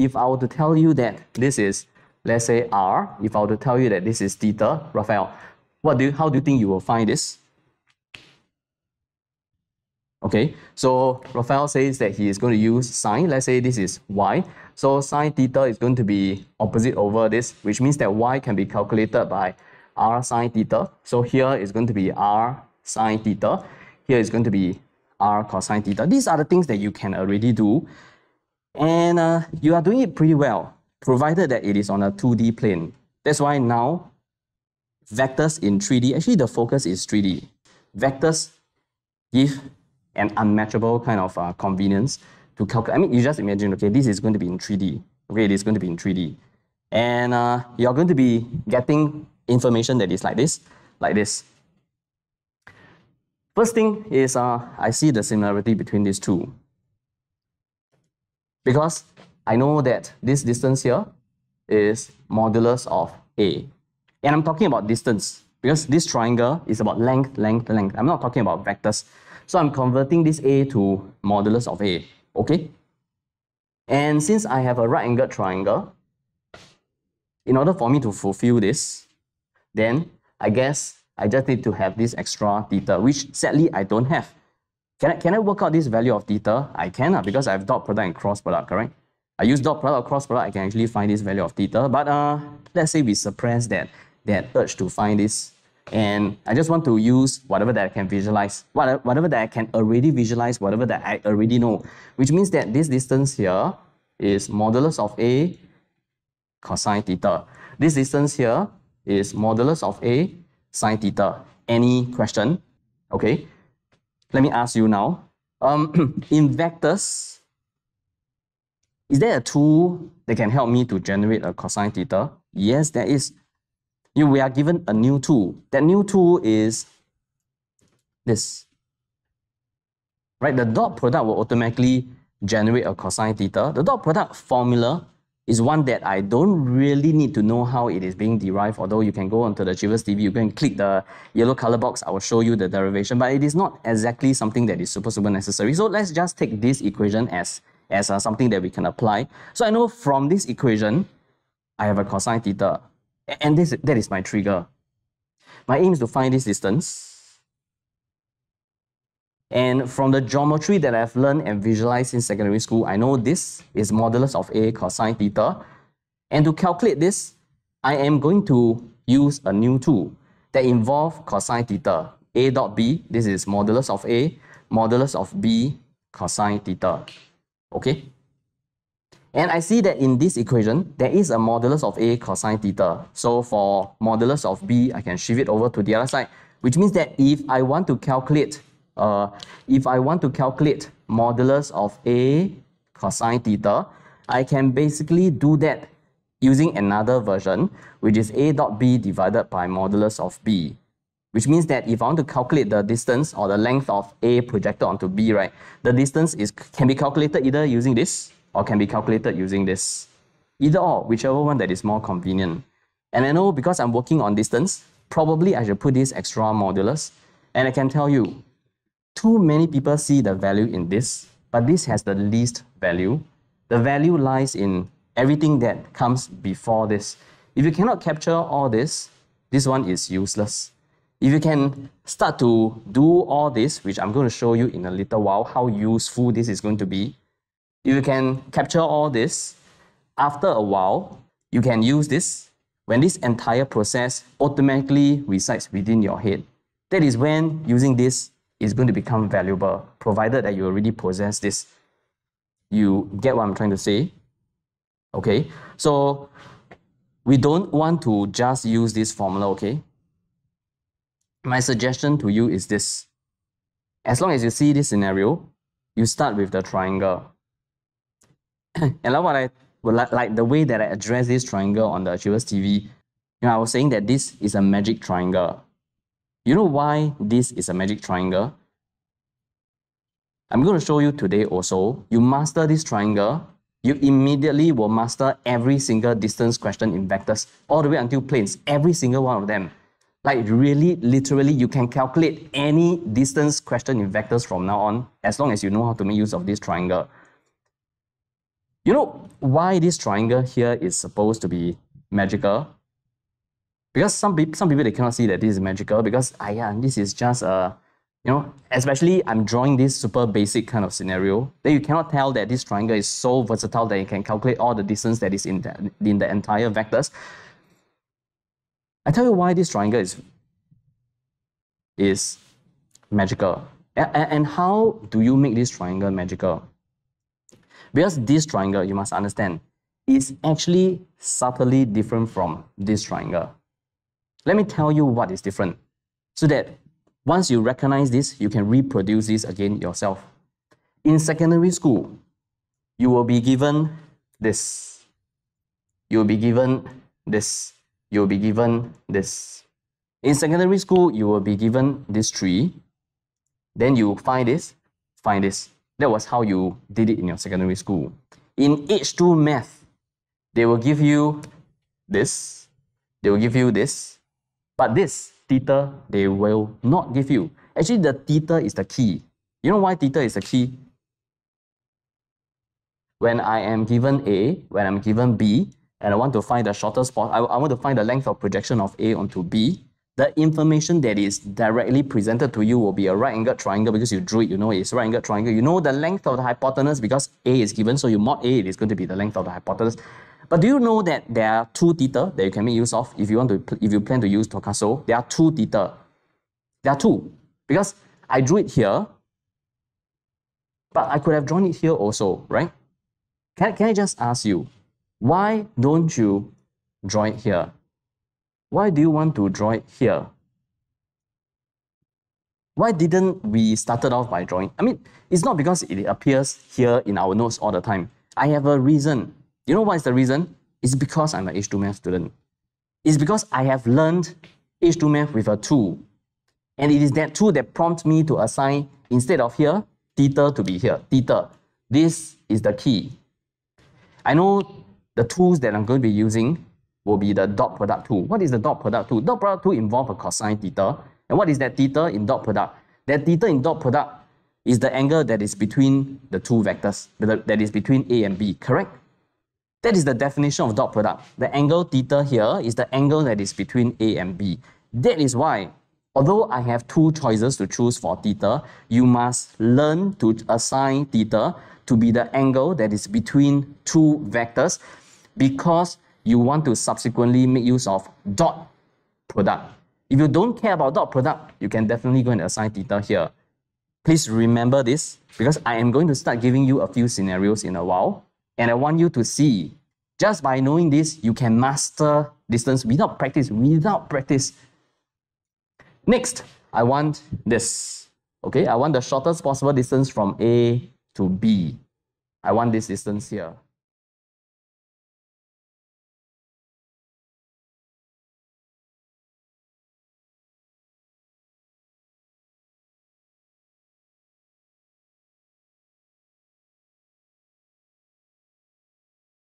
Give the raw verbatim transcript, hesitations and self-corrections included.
If I were to tell you that this is, let's say, R, if I were to tell you that this is theta, Raphael, what do you, how do you think you will find this? Okay, so Raphael says that he is going to use sine. Let's say this is y. So sine theta is going to be opposite over this, which means that y can be calculated by r sine theta. So here is going to be r sine theta. Here is going to be r cosine theta. These are the things that you can already do. And uh, you are doing it pretty well, provided that it is on a two D plane. That's why now vectors in three D, actually the focus is three D. Vectors give an unmatchable kind of uh, convenience to calculate. I mean, you just imagine, okay, this is going to be in three D. Okay, it is going to be in three D. And uh, you're going to be getting information that is like this, like this. First thing is, uh, I see the similarity between these two. Because I know that this distance here is modulus of A. And I'm talking about distance, because this triangle is about length, length, length. I'm not talking about vectors. So I'm converting this A to modulus of A, okay? And since I have a right-angled triangle, in order for me to fulfill this, then I guess I just need to have this extra theta, which sadly I don't have. Can I, can I work out this value of theta? I can, because I have dot product and cross product, correct? I use dot product or cross product, I can actually find this value of theta. But uh, let's say we suppress that, that urge to find this. And I just want to use whatever that I can visualize, whatever that I can already visualize, whatever that I already know, which means that this distance here is modulus of A cosine theta. This distance here is modulus of A sine theta. Any question? Okay. Let me ask you now. Um, in vectors, is there a tool that can help me to generate a cosine theta? Yes, there is. You, we are given a new tool. That new tool is this. Right? The dot product will automatically generate a cosine theta. The dot product formula is one that I don't really need to know how it is being derived, although you can go onto the Achevas T V, you can click the yellow color box, I will show you the derivation, but it is not exactly something that is super, super necessary. So let's just take this equation as, as uh, something that we can apply. So I know from this equation, I have a cosine theta. And this, that is my trigger. My aim is to find this distance. And from the geometry that I've learned and visualized in secondary school, I know this is modulus of A cosine theta. And to calculate this, I am going to use a new tool that involves cosine theta. A dot B, this is modulus of A, modulus of B cosine theta. Okay? And I see that in this equation, there is a modulus of A cosine theta. So for modulus of B, I can shift it over to the other side, which means that if I want to calculate, uh, if I want to calculate modulus of A cosine theta, I can basically do that using another version, which is A dot B divided by modulus of B. Which means that if I want to calculate the distance or the length of A projected onto B, right, the distance is can be calculated either using this, or can be calculated using this. Either or, whichever one that is more convenient. And I know because I'm working on distance, probably I should put this extra modulus. And I can tell you, too many people see the value in this, but this has the least value. The value lies in everything that comes before this. If you cannot capture all this, this one is useless. If you can start to do all this, which I'm going to show you in a little while, how useful this is going to be, if you can capture all this, after a while, you can use this when this entire process automatically resides within your head. That is when using this is going to become valuable, provided that you already possess this. You get what I'm trying to say? Okay, so we don't want to just use this formula, okay? My suggestion to you is this. As long as you see this scenario, you start with the triangle. And like what I like, like the way that I address this triangle on the Achevas T V, you know, I was saying that this is a magic triangle. You know why this is a magic triangle? I'm going to show you today also. You master this triangle, you immediately will master every single distance question in vectors, all the way until planes, every single one of them. Like really, literally, you can calculate any distance question in vectors from now on, as long as you know how to make use of this triangle. You know why this triangle here is supposed to be magical? Because some people, some people, they cannot see that this is magical because ah, yeah, this is just a, you know, especially I'm drawing this super basic kind of scenario. Then you cannot tell that this triangle is so versatile that you can calculate all the distance that is in the, in the entire vectors. I tell you why this triangle is is magical, and, and how do you make this triangle magical? Because this triangle, you must understand, is actually subtly different from this triangle. Let me tell you what is different, so that once you recognize this, you can reproduce this again yourself. In secondary school, you will be given this. You will be given this. You will be given this. In secondary school, you will be given this tree. Then you find this, find this. That was how you did it in your secondary school. In H two Math, they will give you this. They will give you this. But this, theta, they will not give you. Actually, the theta is the key. You know why theta is the key? When I am given A, when I'm given B, and I want to find the shortest spot, I, I want to find the length of projection of A onto B, the information that is directly presented to you will be a right-angled triangle because you drew it, you know it's a right-angled triangle. You know the length of the hypotenuse because A is given, so you mod A, it is going to be the length of the hypotenuse. But do you know that there are two theta that you can make use of if you want to, if you plan to use Toa Cah Soh? There are two theta. There are two, because I drew it here, but I could have drawn it here also, right? Can, can I just ask you, why don't you draw it here? Why do you want to draw it here? Why didn't we start off by drawing? I mean, it's not because it appears here in our notes all the time. I have a reason. You know what is the reason? It's because I'm an H two Math student. It's because I have learned H two Math with a two. And it is that two that prompts me to assign, instead of here, theta to be here. Theta. This is the key. I know the tools that I'm going to be using will be the dot product two. What is the dot product two? Dot product two involves a cosine theta. And what is that theta in dot product? That theta in dot product is the angle that is between the two vectors, that is between A and B, correct? That is the definition of dot product. The angle theta here is the angle that is between A and B. That is why, although I have two choices to choose for theta, you must learn to assign theta to be the angle that is between two vectors, because you want to subsequently make use of dot product. If you don't care about dot product, you can definitely go and assign theta here. Please remember this, because I am going to start giving you a few scenarios in a while, and I want you to see, just by knowing this, you can master distance without practice, without practice. Next, I want this, okay? I want the shortest possible distance from A to B. I want this distance here.